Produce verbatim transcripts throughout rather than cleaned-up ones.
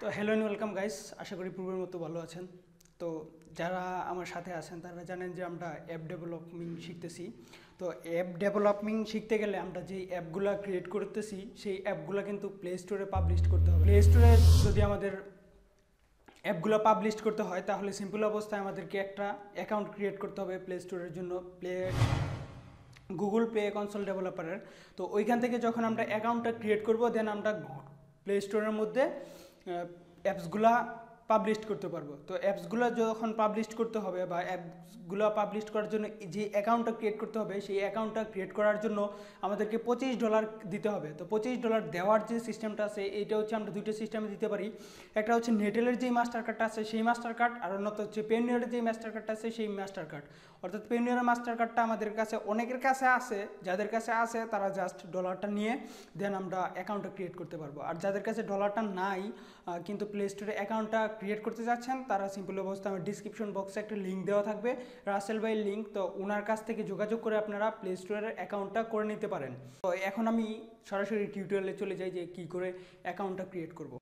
তো hello and welcome guys, আশা করি পূর্বের মতো ভালো আছেন। তো যারা আমার সাথে আছেন তারা জানেন যে আমরা অ্যাপ ডেভেলপিং শিখতেছি। তো অ্যাপ ডেভেলপিং শিখতে গেলে আমরা যেই অ্যাপগুলো ক্রিয়েট করতেছি সেই অ্যাপগুলো কিন্তু প্লে স্টোরে পাবলিশ করতে হবে। প্লে স্টোরে যদি আমাদের অ্যাপগুলো পাবলিশ করতে হয় তাহলে সিম্পল অবস্থায় আমাদেরকে একটা অ্যাকাউন্ট ক্রিয়েট করতে হবে প্লে স্টোরের জন্য, প্লে গুগল প্লে কনসোল ডেভেলপারের। তো ওইখান থেকে যখন আমরা অ্যাকাউন্টটা ক্রিয়েট করব দেন আমরা প্লে স্টোরের মধ্যে অ্যাপসগুলা পাবলিশ করতে পারবো। তো অ্যাপসগুলো যখন পাবলিশ করতে হবে বা অ্যাপসগুলো পাবলিশ করার জন্য যে অ্যাকাউন্টটা ক্রিয়েট করতে হবে সেই অ্যাকাউন্টটা ক্রিয়েট করার জন্য আমাদেরকে পঁচিশ ডলার দিতে হবে। তো পঁচিশ ডলার দেওয়ার যে সিস্টেমটা আছে এইটা হচ্ছে আমরা দুইটা সিস্টেমে দিতে পারি। একটা হচ্ছে নেটেলের যেই মাস্টার কার্ডটা আছে সেই মাস্টার কার্ড, আর অন্যটা হচ্ছে পেনিয়ারের যেই মাস্টার কার্ডটা আছে সেই মাস্টার কার্ড। অর্থাৎ পেনিয়ারের মাস্টার কার্ডটা আমাদের কাছে অনেকের কাছে আছে, যাদের কাছে আছে তারা জাস্ট ডলারটা নিয়ে দেন আমরা অ্যাকাউন্টটা ক্রিয়েট করতে পারবো। আর যাদের কাছে ডলারটা নাই কিন্তু প্লে স্টোরে অ্যাকাউন্টটা ক্রিয়েট করতে যাচ্ছেন তারা সিম্পল অবস্থা আমার ডিসক্রিপশন বক্সে একটা লিঙ্ক দেওয়া থাকবে, রাসেল ভাইয়ের লিঙ্ক। তো ওনার কাছ থেকে যোগাযোগ করে আপনারা প্লে স্টোরের অ্যাকাউন্টটা করে নিতে পারেন। তো এখন আমি সরাসরি টিউটোরিয়ালে চলে যাই যে কি করে অ্যাকাউন্টটা ক্রিয়েট করব।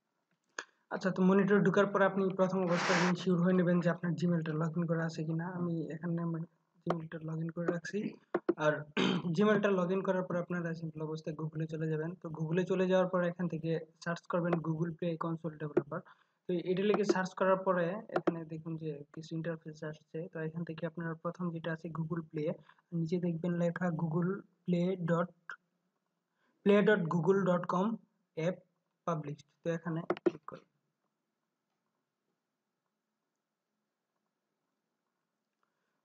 আচ্ছা, তো মনিটর ঢোকার পর আপনি প্রথম অবস্থায় শিওর হয়ে নেবেন যে আপনার জিমেলটা লগ ইন করা আছে কিনা। আমি এখানে আমার জিমেলটা লগ ইন করে রাখছি। আর জিমেলটা লগ ইন করার পর আপনারা সিম্পল অবস্থায় গুগলে চলে যাবেন। তো গুগলে চলে যাওয়ার পর এখান থেকে সার্চ করবেন গুগল প্লে কনসোল ডেভেলপার। তো এটা লিখে সার্চ করার পরে এখানে দেখুন যে কিছু ইন্টারফেস আসছে। তো এখান থেকে আপনারা প্রথম যেটা আছে গুগল প্লে, নিচে দেখবেন লেখা Google play dot play dot Google dot com app published. তো এখানে ক্লিক করুন।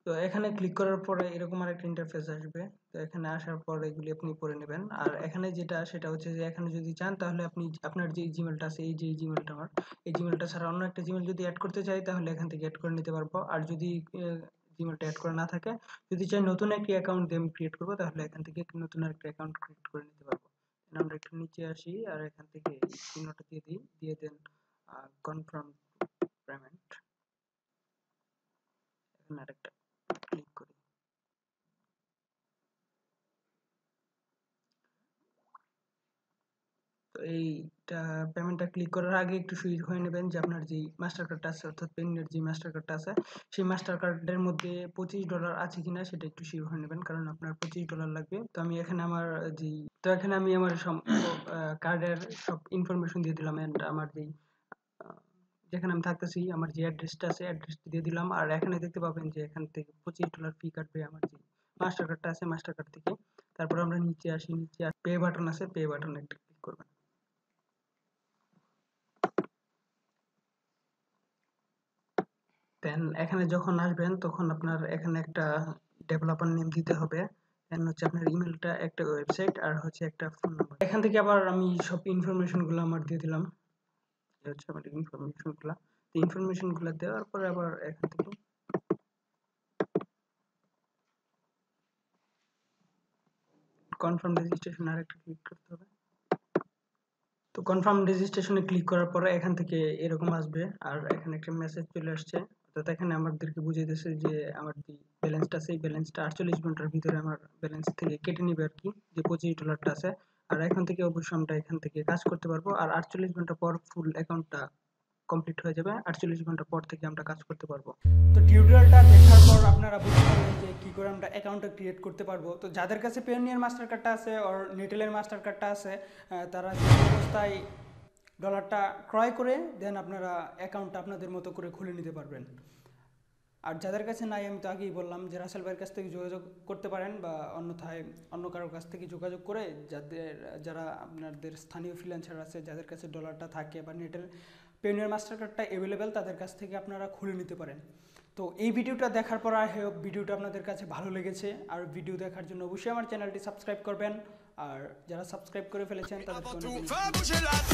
তো এখানে ক্লিক করার পরে এরকম আরেকটা ইন্টারফেস আসবে। তো এখানে আসার পর এগুলি আপনি পড়ে নেবেন। আর এখানে যেটা সেটা হচ্ছে যে এখানে যদি চান তাহলে আপনি আপনার যে জিমেলটা আছে, এই যে জিমেলটা আমার, এই জিমেলটা ছাড়া অন্য একটা জিমেল যদি অ্যাড করতে চাই তাহলে এখান থেকে অ্যাড করে নিতে পারবো। আর যদি জিমেলটা অ্যাড করা না থাকে, যদি চাই নতুন একটি অ্যাকাউন্ট দিয়ে আমি ক্রিয়েট করবো তাহলে এখান থেকে নতুন একটা অ্যাকাউন্ট ক্রিয়েট করে নিতে পারবো। আমরা একটু নিচে আসি আর এখান থেকে চিহ্নটা দিয়ে দিই, দিয়ে দেন কনফার্ম পেমেন্ট। এখানে আরেকটা ক্লিক করি। তো এইটা পেমেন্টটা ক্লিক করার আগে একটু সুইচ হয়ে নেবেন যে আপনার যে মাস্টার কার্ডটা আছে, অর্থাৎ পেনের যে মাস্টার কার্ডটা আছে সেই মাস্টার কার্ডের মধ্যে পঁচিশ ডলার আছে কিনা সেটা একটু সুইচ হয়ে নেবেন, কারণ আপনার পঁচিশ ডলার লাগবে। তো আমি এখানে আমার যে তো এখানে আমি আমার সব কার্ডের সব ইনফরমেশন দিয়ে দিলাম। এন্ড আমার যেই যেখানে আমি থাকতেছি আমার যে অ্যাড্রেসটা আছে অ্যাড্রেসটা দিয়ে দিলাম। আর এখানে দেখতে পাবেন যে এখান থেকে পঁচিশ ডলার ফি কাটবে আমার যে মাস্টার কার্ডটা আছে মাস্টার কার্ড থেকে। তারপর আমরা নিচে আসি, নিচে পে বাটন আছে, পে বাটনে একটা ক্লিক করবেন। দেন এখানে যখন আসবেন তখন আপনার এখানে একটা ডেভেলপার নেম দিতে হবে, হচ্ছে আপনার ইমেলটা, একটা ওয়েবসাইট, আর হচ্ছে একটা ফোন নাম্বার। এখান থেকে আবার আমি সব ইনফরমেশনগুলো আমার দিয়ে দিলাম, হচ্ছে আমাদের ইনফরমেশনগুলো। তো ইনফরমেশনগুলো দেওয়ার পরে আবার এখান থেকে কনফার্ম রেজিস্ট্রেশন আরেকটা ক্লিক করতে হবে। তো কনফার্ম রেজিস্ট্রেশনে ক্লিক করার পরে এখান থেকে এরকম আসবে। আর এখানে একটা মেসেজ চলে আসছে, অর্থাৎ এখানে আমাদেরকে বুঝিয়ে দিয়েছে যে আমার যে ব্যালেন্সটা সেই ব্যালেন্সটা আটচল্লিশ ঘন্টার ভিতরে আমার ব্যালেন্স থেকে কেটে নেবে আর কি, যে পঁচিশ ডলারটা আছে। আর এখান থেকে অবশ্যই আমরা এখান থেকে কাজ করতে পারবো। আর আটচল্লিশ ঘন্টা পর ফুল অ্যাকাউন্টটা কমপ্লিট হয়ে যাবে, আটচল্লিশ ঘন্টা পর থেকে আমরা কাজ করতে পারবো। তো টিউটোরিয়ালটা দেখার পর আপনারা বুঝতে পারবেন যে কী করে আমরা অ্যাকাউন্টটা ক্রিয়েট করতে পারবো। তো যাদের কাছে পেনিয়ার মাস্টার কার্ডটা আছে আর নেটেলের মাস্টার কার্ডটা আছে তারা সেই অবস্থায় ডলারটা ক্রয় করে দেন আপনারা অ্যাকাউন্টটা আপনাদের মতো করে খুলে নিতে পারবেন। আর যাদের কাছে নাই আমি তো আগেই বললাম যে রাসেল ভাইয়ের কাছ থেকে যোগাযোগ করতে পারেন, বা অন্যথায় অন্য কারোর কাছ থেকে যোগাযোগ করে যাদের যারা আপনাদের স্থানীয় ফ্রিল্যান্সার আছে যাদের কাছে ডলারটা থাকে বা নেটেল পেনিয়ার মাস্টার কার্ডটা অ্যাভেলেবেল তাদের কাছ থেকে আপনারা খুলে নিতে পারেন। তো এই ভিডিওটা দেখার পর আই হোপ ভিডিওটা আপনাদের কাছে ভালো লেগেছে। আর ভিডিও দেখার জন্য অবশ্যই আমার চ্যানেলটি সাবস্ক্রাইব করবেন, আর যারা সাবস্ক্রাইব করে ফেলেছেন তাদের